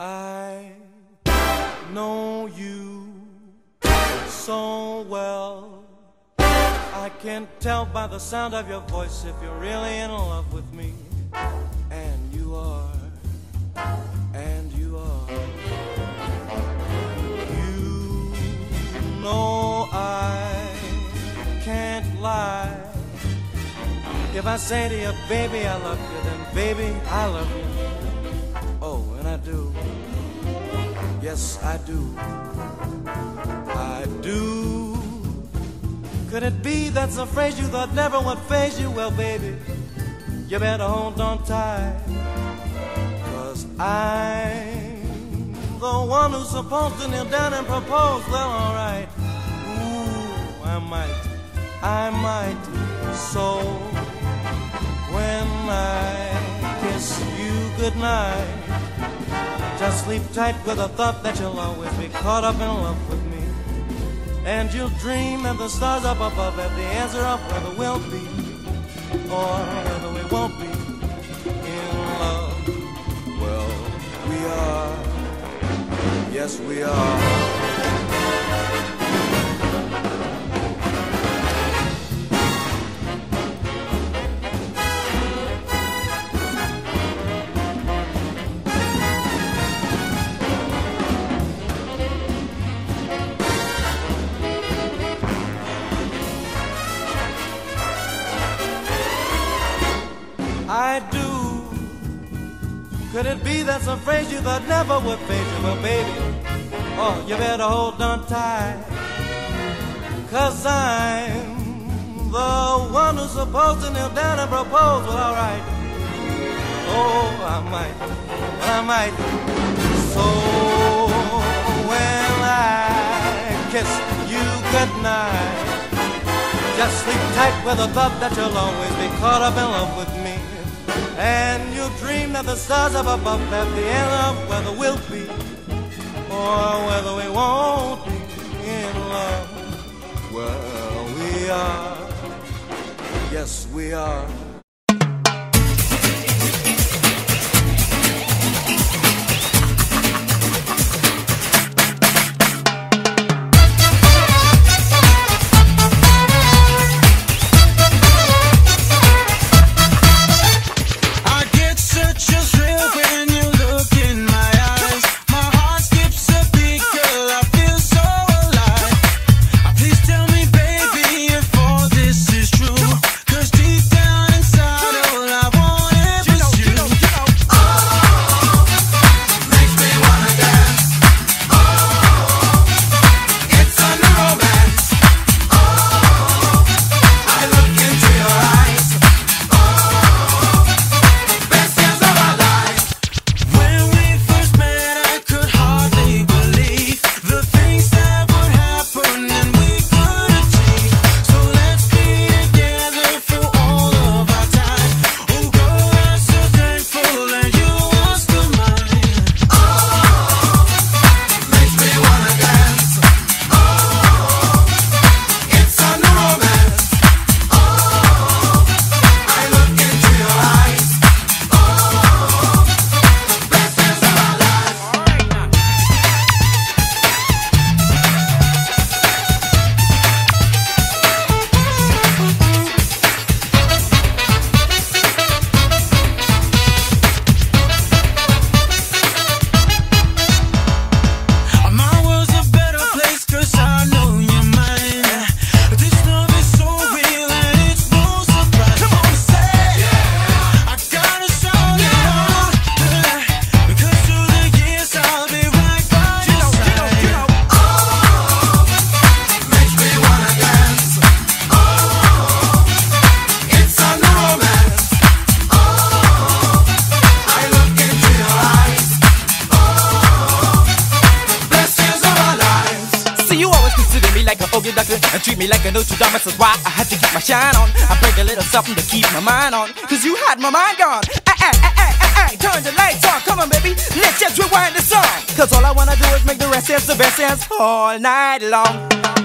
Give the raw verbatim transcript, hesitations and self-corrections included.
I know you so well. I can tell by the sound of your voice if you're really in love with me. And you are, and you are. You know I can't lie. If I say to you, baby, I love you, then baby, I love you. Oh, and I do. Yes, I do. I do. Could it be that's a phrase you thought never would faze you? Well, baby, you better hold on tight, 'cause I'm the one who's supposed to kneel down and propose. Well, all right. Ooh, I might, I might. So when I kiss you goodnight, just sleep tight with the thought that you'll always be caught up in love with me. And you'll dream of the stars up above at the answer of whether we'll be or whether we won't be in love. Well, we are. Yes, we are. I do. Could it be that's a phrase you thought never would fade you? Well, baby, oh, you better hold on tight, 'cause I'm the one who's supposed to kneel down and propose. Well, all right. Oh, I might, I might. So when I kiss you goodnight, just sleep tight with the thought that you'll always be caught up in love with me. And you dream that the stars up above at the end of whether we'll be or whether we won't be in love. Well, we are. Yes, we are. And treat me like an Nostradamus, that's why I had to get my shine on. I break a little something to keep my mind on, 'cause you had my mind gone. Ay, ay, ay, ay, ay, ay. Turn the lights on, come on baby, let's just rewind the song, 'cause all I wanna do is make the rest dance the best dance all night long.